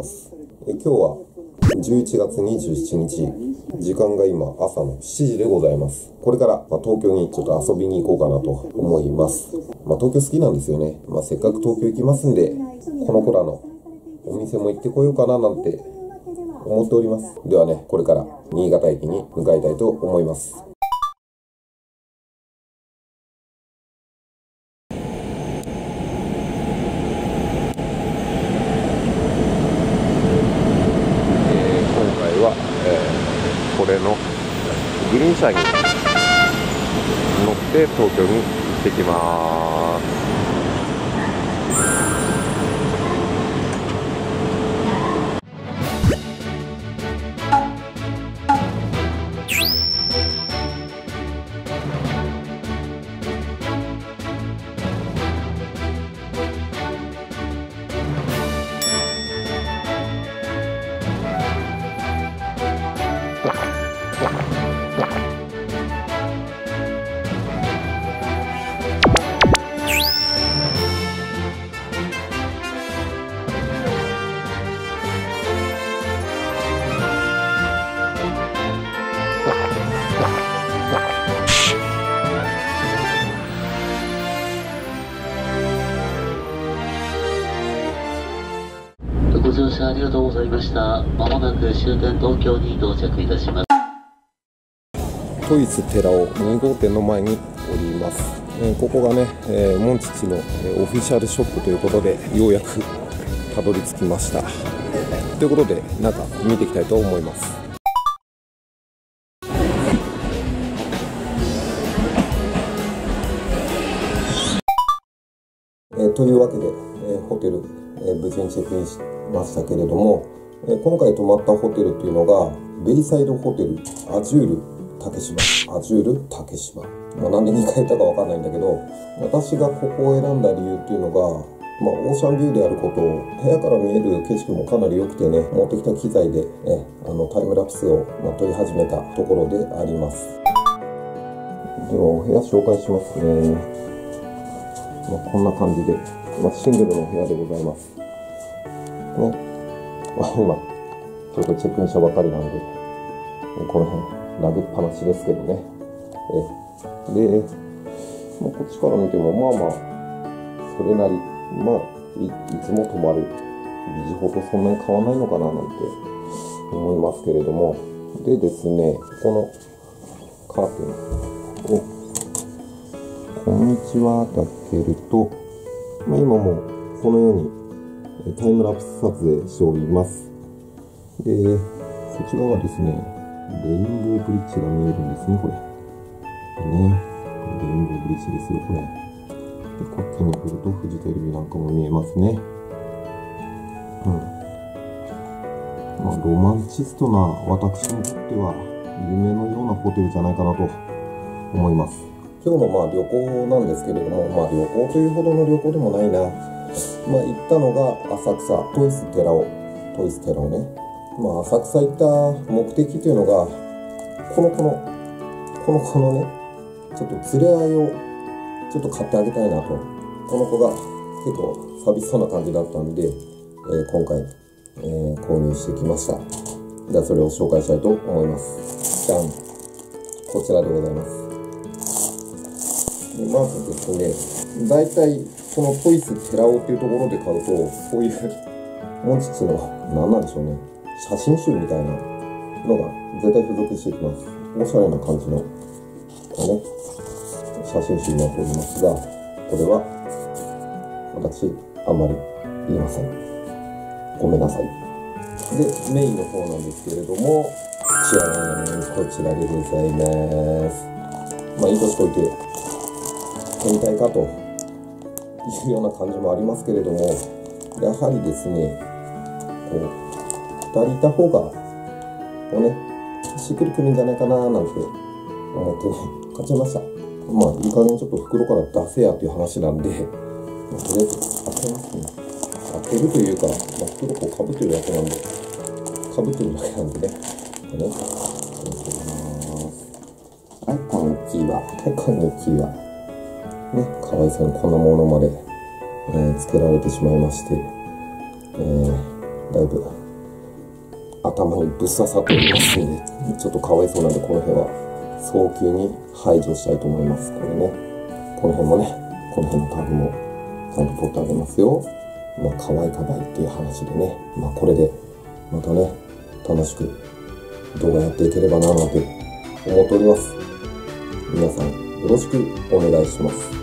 ます。今日は11月27日、時間が今朝の7時でございます。これから、東京にちょっと遊びに行こうかなと思います。東京好きなんですよね。せっかく東京行きますんで、この子らのお店も行ってこようかななんて思っております。ではね、これから新潟駅に向かいたいと思います。グリーン車に乗って東京に行ってきます。ご乗車ありがとうございました。まもなく終点東京に到着いたします。都立寺尾2号店の前におります。ここがね、モンチッチのオフィシャルショップということで、ようやくたどり着きました。ということで、中見ていきたいと思います。というわけで、ホテル、無事にチェックインしてましたけれども、今回泊まったホテルというのがベイサイドホテルアジュール竹芝、なんで2回行ったかわかんないんだけど、私がここを選んだ理由っていうのが、オーシャンビューであることを、部屋から見える景色もかなり良くてね、持ってきた機材で、タイムラプスを、撮り始めたところであります。ではお部屋紹介しますね。こんな感じで、シングルの部屋でございますね。今、ちょっとチェックインしたばかりなんで、この辺、投げっぱなしですけどね。で、こっちから見ても、それなり、いつも泊まる、ビジホとそんなに変わらないのかな、なんて思いますけれども。でですね、このカーテンを、こんにちは、と開けると、今もう、このように、タイムラプス撮影しております。で、こちらはですね、レインボーブリッジが見えるんですね、これ。ね、レインボーブリッジですよ、これ。で、こっちに来るとフジテレビなんかも見えますね。ロマンチストな私にとっては、夢のようなホテルじゃないかなと思います。今日の旅行なんですけれども、旅行というほどの旅行でもないな。行ったのが浅草、都立寺尾ね。浅草行った目的というのが、この子のね、ちょっと連れ合いを、ちょっと買ってあげたいなと。この子が結構寂しそうな感じだったんで、今回、購入してきました。じゃあそれを紹介したいと思います。じゃん。こちらでございます。でまずですね、大体、この都立寺尾っていうところで買うと、こういう、モンチッチの、なんでしょうね、写真集みたいなのが絶対付属してきます。おしゃれな感じの、写真集になっておりますが、これは、私、あんまり言いません。ごめんなさい。で、メインの方なんですけれども、じゃーん、こちらでございます。いい年こいて、変態かと。いうような感じもありますけれども、やはりですね、2人いた方が、しっくりくるんじゃないかなーなんて思ってね、買っちゃいました。いい加減ちょっと袋から出せやという話なんで、とりあえず開けますね。開けるというか、袋を被ってるだけなんで、ね。はい、こんにちは。かわいそうにこんなものまで、つけられてしまいまして、だいぶ頭にぶっ刺さっておりますので、ちょっとかわいそうなんでこの辺は早急に排除したいと思います。これね、この辺もね、この辺のタグもちゃんと取ってあげますよ。まあかわいかわいっていう話でね、まあこれでまたね、楽しく動画やっていければなぁなんて思っております。皆さんよろしくお願いします。